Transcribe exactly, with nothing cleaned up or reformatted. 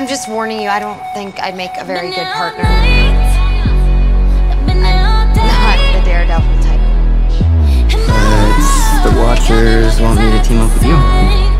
I'm just warning you, I don't think I'd make a very good partner. I'm not the daredevil type. But the Watchers want me to team up with you.